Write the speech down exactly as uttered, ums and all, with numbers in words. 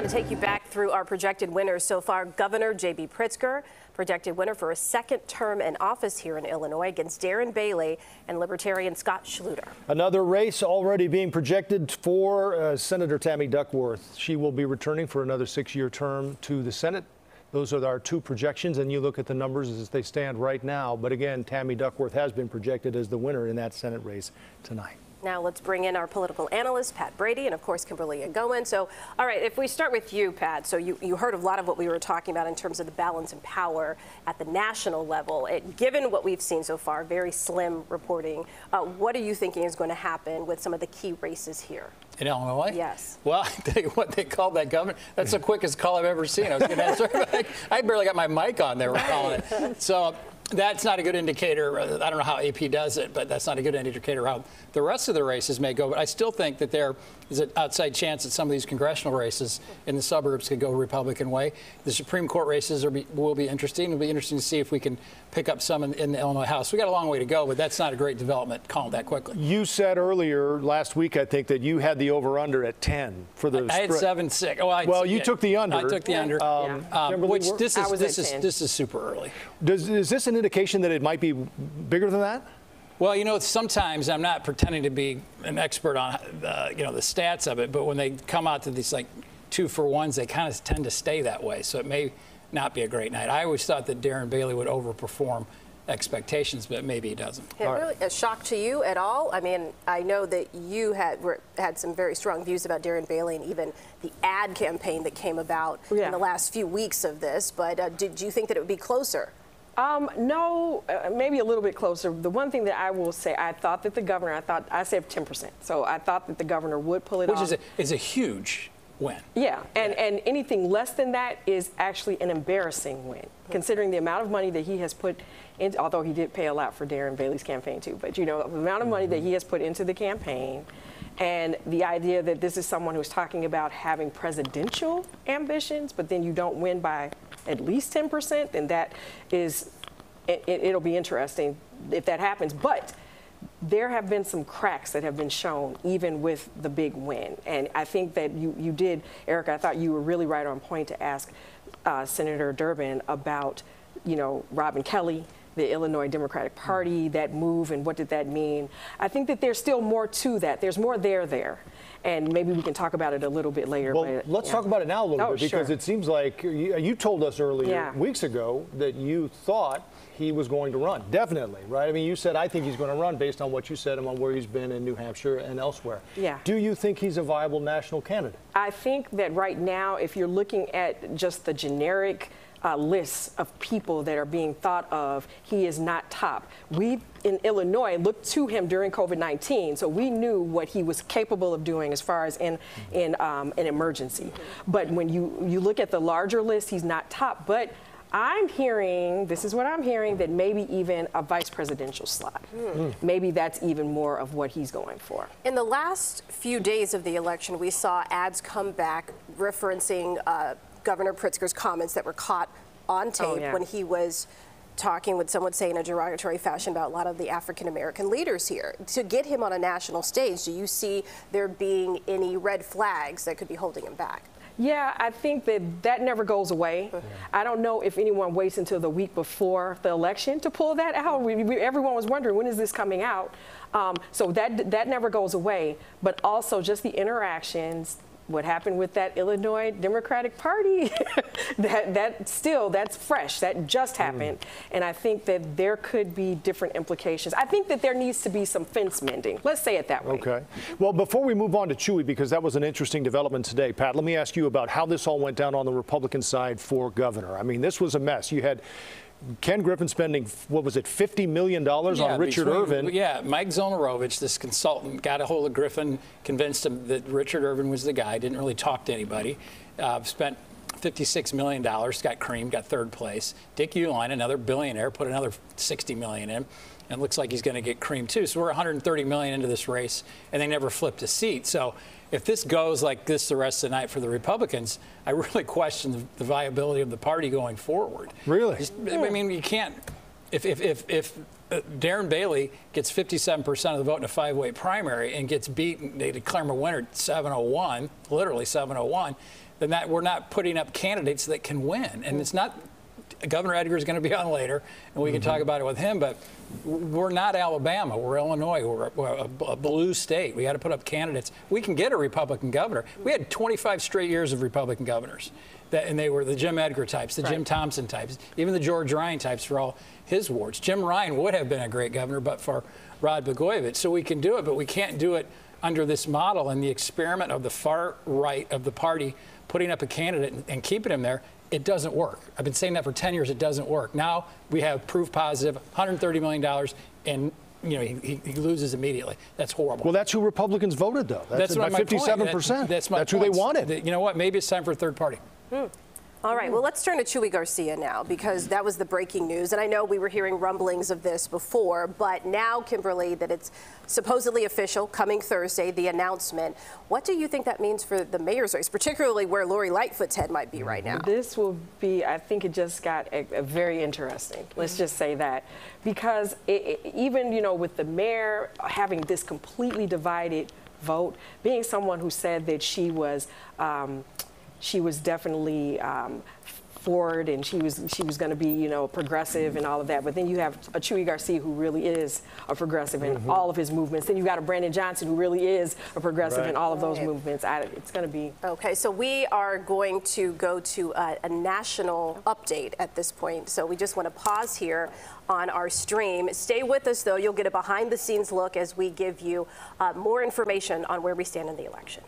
going to take you back through our projected winners so far. Governor J B. Pritzker, projected winner for a second term in office here in Illinois against Darren Bailey and Libertarian Scott Schluter. Another race already being projected for uh, Senator Tammy Duckworth. She will be returning for another six-year term to the Senate. Those are our two projections, and you look at the numbers as they stand right now. But again, Tammy Duckworth has been projected as the winner in that Senate race tonight. Now let's bring in our political analyst, Pat Brady, and of course, Kimberley Egonmwan. So, all right, if we start with you, Pat, so you, you heard a lot of what we were talking about in terms of the balance in power at the national level. It, given what we've seen so far, very slim reporting, uh, what are you thinking is going to happen with some of the key races here? In Illinois? Yes. Well, I tell you what, they called that governor. That's the quickest call I've ever seen. I was gonna answer, I barely got my mic on there, we're calling it. So that's not a good indicator. I don't know how A P does it, but that's not a good indicator how the rest of the races may go. But I still think that there is an outside chance that some of these congressional races in the suburbs could go Republican way. The Supreme Court races are be, will be interesting. It'll be interesting to see if we can pick up some in, in the Illinois House. We got a long way to go, but that's not a great development calling that quickly. You said earlier last week, I think, that you had the over/under at ten for the. I had seven six. Oh, I well, you it. took the under. I took the under. Um, yeah. um, which this is this is ten. This is super early. Does is this an indication that it might be bigger than that? Well, you know, sometimes I'm not pretending to be an expert on the, you know, the stats of it, but when they come out to these like two for ones, they kind of tend to stay that way. So it may not be a great night. I always thought that Darren Bailey would overperform expectations, but maybe he doesn't. Yeah, really a shock to you at all? I mean, I know that you had were, had some very strong views about Darren Bailey and even the ad campaign that came about yeah. in the last few weeks of this, but uh, did you think that it would be closer? Um, no, uh, maybe a little bit closer. The one thing that I will say, I thought that the governor, I thought, I said ten percent, so I thought that the governor would pull it off. Which is a, is a huge win. Yeah, and, yeah. and anything less than that is actually an embarrassing win, mm-hmm. considering the amount of money that he has put in, although he did pay a lot for Darren Bailey's campaign too, but you know, the amount of money mm-hmm. that he has put into the campaign, and the idea that this is someone who's talking about having presidential ambitions, but then you don't win by at least ten percent, then that is, it, it'll be interesting if that happens. But there have been some cracks that have been shown, even with the big win. And I think that you, you did, Erica, I thought you were really right on point to ask uh, Senator Durbin about, you know, Robin Kelly, the Illinois Democratic Party, that move, and what did that mean? I think that there's still more to that. There's more there there. And maybe we can talk about it a little bit later. Well, but, let's yeah. talk about it now a little oh, bit, because sure. it seems like you, you told us earlier, yeah. weeks ago, that you thought he was going to run. Definitely, right? I mean, you said, I think he's going to run based on what you said and on where he's been in New Hampshire and elsewhere. Yeah. Do you think he's a viable national candidate? I think that right now, if you're looking at just the generic Uh, lists of people that are being thought of, he is not top. We in Illinois looked to him during COVID nineteen, so we knew what he was capable of doing as far as in in um, an emergency. But when you you look at the larger list, he's not top. But I'm hearing, this is what I'm hearing, that maybe even a vice presidential slot. Mm. Maybe that's even more of what he's going for. In the last few days of the election, we saw ads come back referencing uh, Governor Pritzker's comments that were caught on tape oh, yeah. when he was talking with someone, say, in a derogatory fashion about a lot of the African-American leaders here. To get him on a national stage, do you see there being any red flags that could be holding him back? Yeah, I think that that never goes away. Yeah. I don't know if anyone waits until the week before the election to pull that out. We, we, everyone was wondering, when is this coming out? Um, so that, that never goes away. But also just the interactions, what happened with that Illinois Democratic Party, that, that still, that's fresh, that just happened. Mm. And I think that there could be different implications. I think that there needs to be some fence mending. Let's say it that way. Okay. Well, before we move on to Chuy, because that was an interesting development today, Pat, let me ask you about how this all went down on the Republican side for governor. I mean, this was a mess. You had Ken Griffin spending, what was it, fifty million dollars yeah, on Richard Irvin. Yeah, Mike Zonorovich, this consultant, got a hold of Griffin, convinced him that Richard Irvin was the guy, didn't really talk to anybody, uh, spent fifty-six million dollars, got creamed, got third place. Dick Uline, another billionaire, put another sixty million dollars in, and it looks like he's going to get creamed too. So we're one hundred thirty million dollars into this race, and they never flipped a seat. So if this goes like this the rest of the night for the Republicans, I really question the, the viability of the party going forward. Really? Just, I mean, you can't, if, if, if, if Darren Bailey gets fifty-seven percent of the vote in a five-way primary and gets beaten. They declare him a winner at seven oh one, literally seven oh one. Then that we're not putting up candidates that can win. And it's not Governor Edgar is going to be on later, and we can mm-hmm. talk about it with him. But we're not Alabama. We're Illinois. We're, we're a, a blue state. We got to put up candidates. We can get a Republican governor. We had twenty-five straight years of Republican governors, that, and they were the Jim Edgar types, the right. Jim Thompson types, even the George Ryan types for all his wards. Jim Ryan would have been a great governor, but for Rod Begoievicz. So we can do it, but we can't do it under this model and the experiment of the far right of the party putting up a candidate and, and keeping him there. It doesn't work. I've been saying that for ten years. It doesn't work. Now we have proof positive, one hundred thirty million dollars, and you know he, he loses immediately. That's horrible. Well, that's who Republicans voted, though. That's, that's about fifty-seven percent. That, that's my that's point. Who they wanted. You know what? Maybe it's time for a third party. Hmm. All right. Well, let's turn to Chuy Garcia now, because that was the breaking news. And I know we were hearing rumblings of this before, but now, Kimberly, that it's supposedly official coming Thursday, the announcement. What do you think that means for the mayor's race, particularly where Lori Lightfoot's head might be right now? This will be, I think it just got a, a very interesting. Let's just say that, because it, it, even, you know, with the mayor having this completely divided vote, being someone who said that she was um, she was definitely um, forward, and she was she was going to be, you know, progressive and all of that. But then you have a Chuy Garcia who really is a progressive in mm-hmm. all of his movements. Then you got a Brandon Johnson who really is a progressive right. in all of those right. movements. I, it's going to be okay. So we are going to go to a, a national update at this point. So we just want to pause here on our stream. Stay with us, though. You'll get a behind the scenes look as we give you uh, more information on where we stand in the election.